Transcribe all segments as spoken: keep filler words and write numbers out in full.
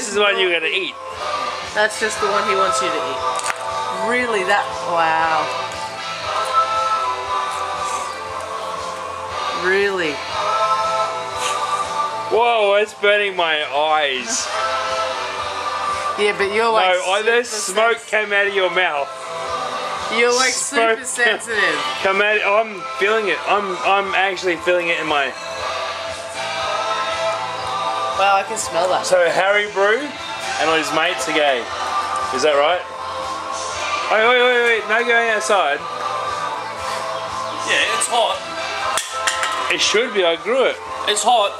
This is the one you gotta eat. That's just the one he wants you to eat. Really? That? Wow. Really? Whoa, it's burning my eyes. Yeah, but you're like no, super this smoke came out of your mouth. You're like smoke super sensitive. Come out. I'm feeling it. I'm I'm actually feeling it in my. Wow, I can smell that. So Harry Brew and all his mates are gay. Is that right? Wait, wait, wait, wait! No going outside. Yeah, it's hot. It should be. I grew it. It's hot.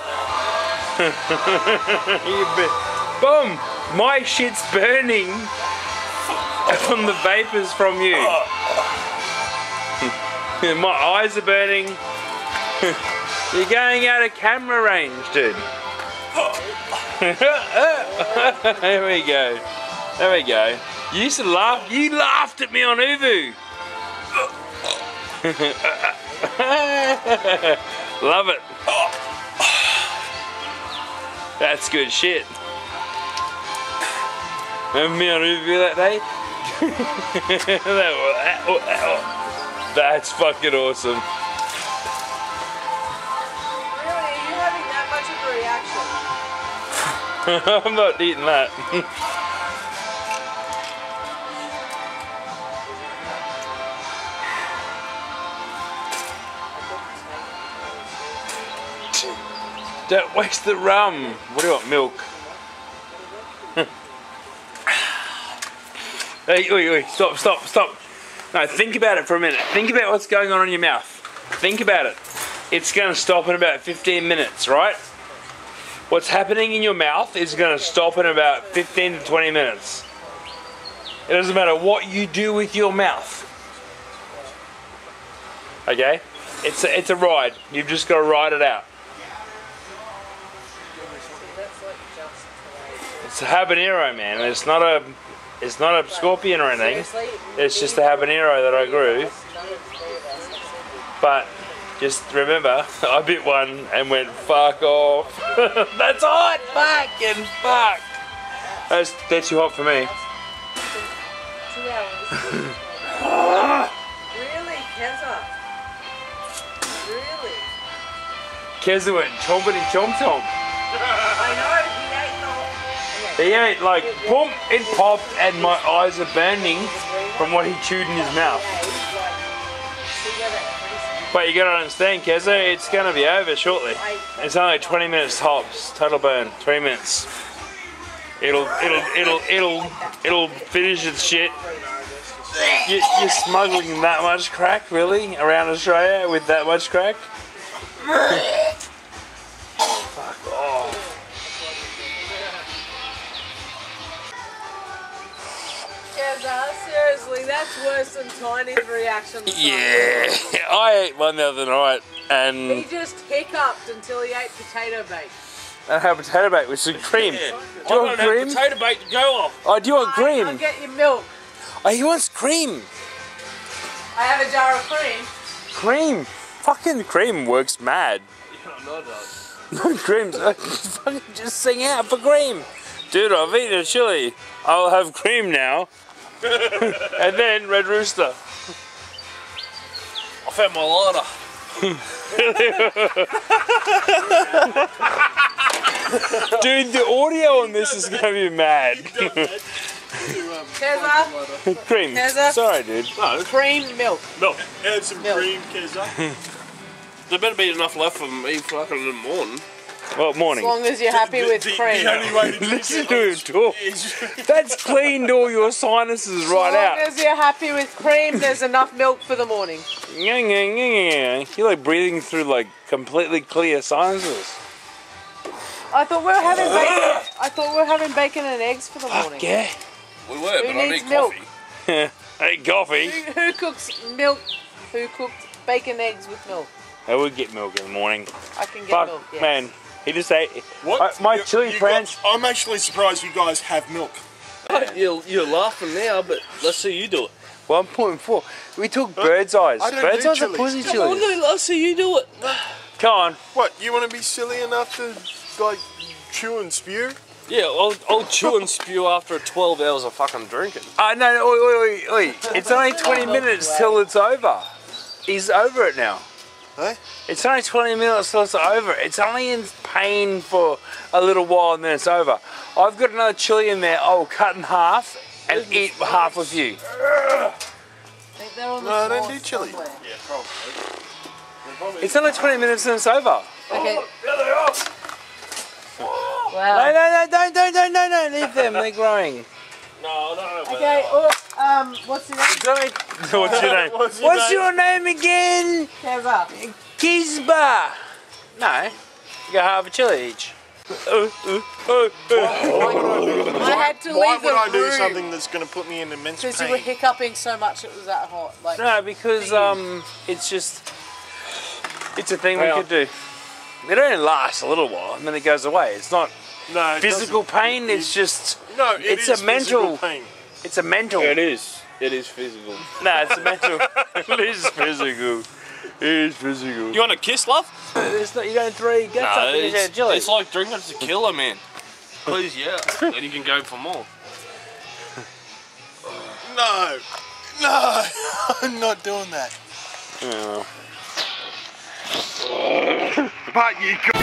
Boom! My shit's burning from the vapors from you. My eyes are burning. You're going out of camera range, dude. There we go. There we go. You used to laugh. You laughed at me on Uvu. Love it. That's good shit. Remember me on Uvu that day? That's fucking awesome. Really? Are you having that much of a reaction? I'm not eating that. Don't waste the rum. What do you want? Milk. Hey, wait, wait, stop, stop, stop. No, think about it for a minute. Think about what's going on in your mouth. Think about it. It's going to stop in about fifteen minutes, right? What's happening in your mouth is going to stop in about fifteen to twenty minutes. It doesn't matter what you do with your mouth. Okay? It's a, it's a ride. You've just got to ride it out. It's a habanero, man. It's not a... It's not a scorpion or anything. It's just a habanero that I grew. But just remember, I bit one and went fuck off. That's hot, fucking fuck. That's that's too hot for me. Really, Keza? Really? Keza went chompity chomp chomp. I know. He ate like, boom, it popped and my eyes are burning from what he chewed in his mouth. But you gotta understand, Keza, it's gonna be over shortly. It's only twenty minutes tops, total burn, twenty minutes. It'll, it'll, it'll, it'll, it'll finish its shit. You, you're smuggling that much crack, really, around Australia with that much crack? Fuck off. Seriously, that's worse than Tiny's reaction. Yeah, I ate one the other night and... He just hiccuped until he ate potato bake. I had potato bake with some cream. Yeah. Do you I want don't cream? Have potato bake to go off. Oh, do you want I, cream? I'll get you milk. Oh, he wants cream. I have a jar of cream. Cream? Fucking cream works mad. No, no cream. Fucking just sing out for cream. Dude, I've eaten a chili. I'll have cream now. And then Red Rooster. I found my lighter. Dude, the audio on this is going to be mad. Keza? Cream. Keza? Sorry, dude. No. Cream milk. Milk. Add some milk. Cream, Keza. There better be enough left for me fucking in the morning. Well, morning. As long as you're happy the, with the, cream. The only way to listen to him talk. That's cleaned all your sinuses right out. As long as you're happy with cream, there's enough milk for the morning. You're like breathing through like completely clear sinuses. I thought we were having bacon. I thought we were having bacon and eggs for the Fuck morning. Yeah, we were, who but I need coffee. I need coffee. Who, who cooks milk? Who cooked bacon and eggs with milk? I would get milk in the morning. I can get Fuck, milk. Yes. Man. He just ate what? I, my you, chili plants. I'm actually surprised you guys have milk. You're, you're laughing now, but let's see you do it. Well, I'm pointing for. We took uh, bird's eyes. I don't bird's do eyes chilies. Are pussy chilies. Come on, let's see you do it. Come on. What? You want to be silly enough to like chew and spew? Yeah, I'll, I'll chew and spew after twelve hours of fucking drinking. Uh, no, no, oi, oi, oi, oi. It's only twenty minutes till it's over. He's over it now. Hey? It's only twenty minutes till it's over. It's only in pain for a little while and then it's over. I've got another chili in there I'll cut in half and Isn't eat half with you. I think they're on the no, I don't do chili. Somewhere. Yeah, probably. It's only twenty minutes and it's over. Okay. Oh, there they are. Wow. No, no, no, don't, don't, don't, no, no, leave them, they're growing. No, no, no. Okay, or, um, what's your name? What's your name? What's your, what's your name? name again? Keva. Kizba. No, you got half a chili each. Why, I had to leave Why would I do room. something that's going to put me in immense pain? Because you were hiccuping so much it was that hot. Like, no, because um, it's just, it's a thing Hang we on. could do. It only lasts a little while and then it goes away. It's not no, it physical doesn't. pain, it, it's just no, it it's is a mental pain. It's a mental yeah, it is. It is physical. No, it's a mental It is physical. It is physical. You want a kiss, love? It's not you don't throw your guts no, up in it's, it's like drinking a tequila, man. Please yeah. Then you can go for more. No. No, I'm not doing that. Yeah. But you could